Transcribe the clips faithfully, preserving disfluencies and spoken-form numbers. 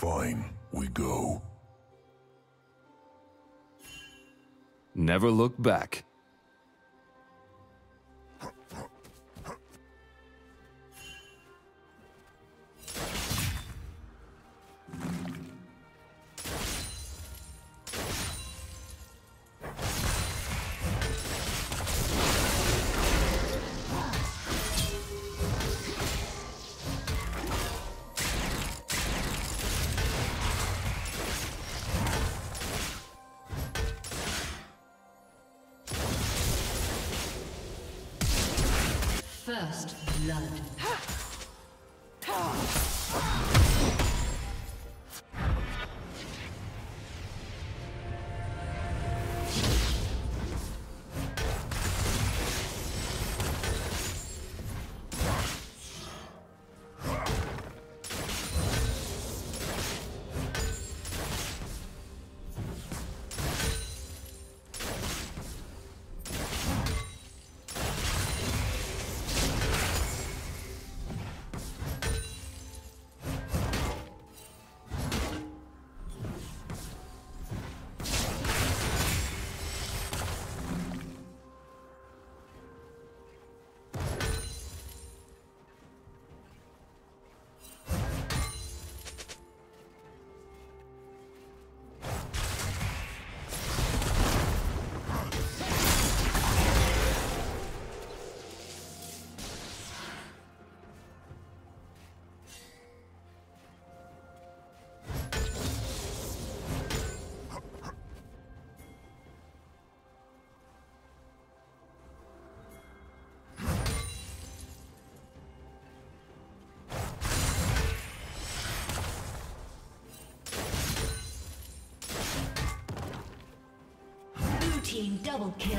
Fine, we go. Never look back. First blood. Team double kill.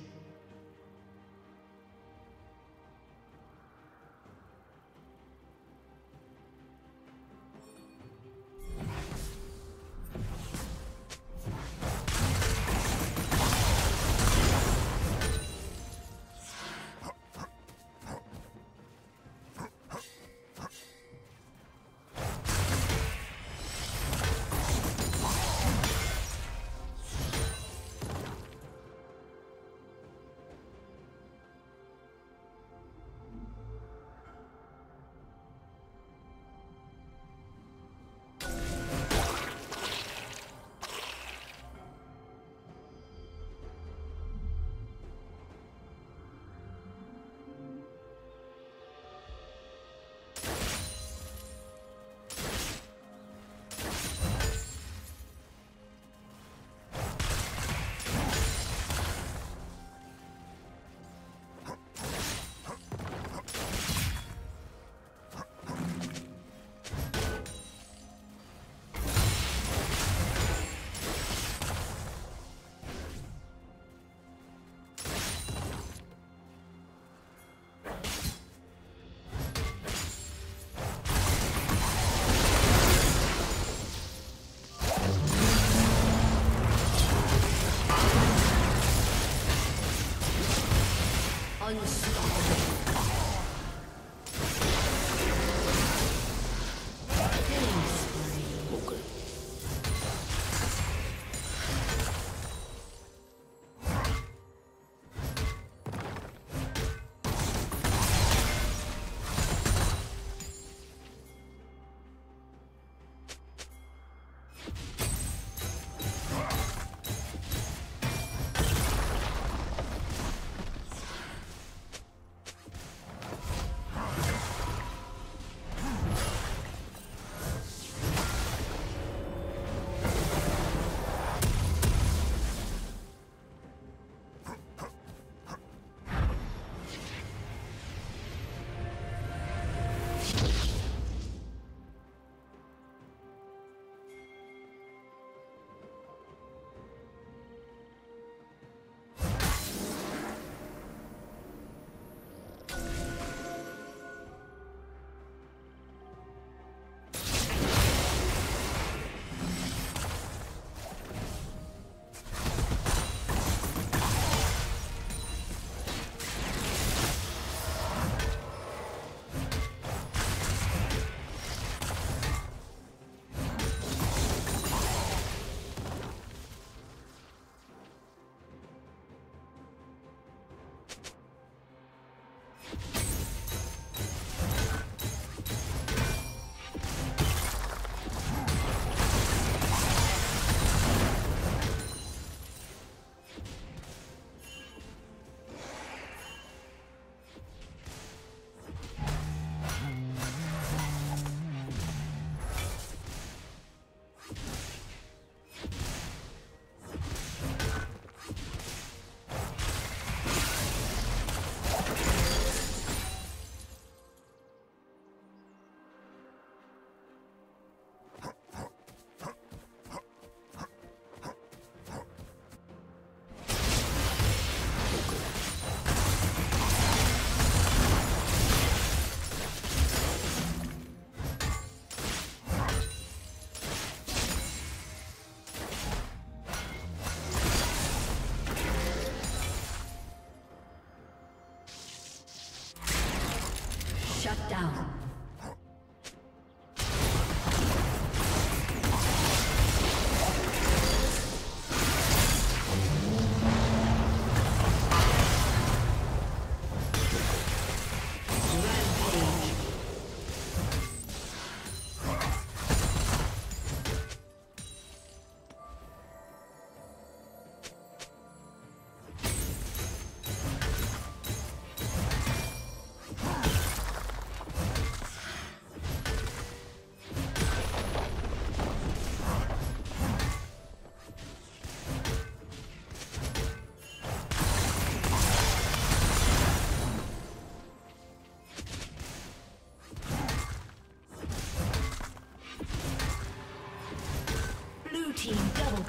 Shut down.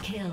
Kill.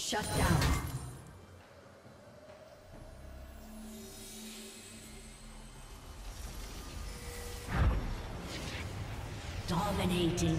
Shut down. Dominating.